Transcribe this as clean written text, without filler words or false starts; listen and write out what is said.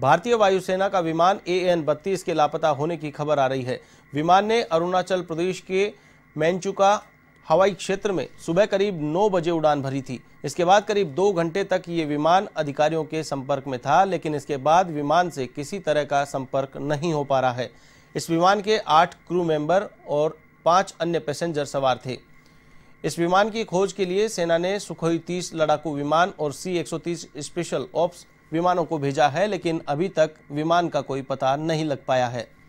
भारतीय वायुसेना का विमान AN-32 के लापता होने की खबर आ रही है। विमान ने अरुणाचल प्रदेश के मैनचुका हवाई क्षेत्र में सुबह करीब 9 बजे उड़ान भरी थी। इसके बाद करीब 2 घंटे तक ये विमान अधिकारियों के संपर्क में था, लेकिन इसके बाद विमान से किसी तरह का संपर्क नहीं हो पा रहा है। इस विमान के 8 क्रू मेंबर और 5 अन्य पैसेंजर सवार थे। इस विमान की खोज के लिए सेना ने सुखोई 30 लड़ाकू विमान और C-130 स्पेशल ऑप्स विमानों को भेजा है, लेकिन अभी तक विमान का कोई पता नहीं लग पाया है।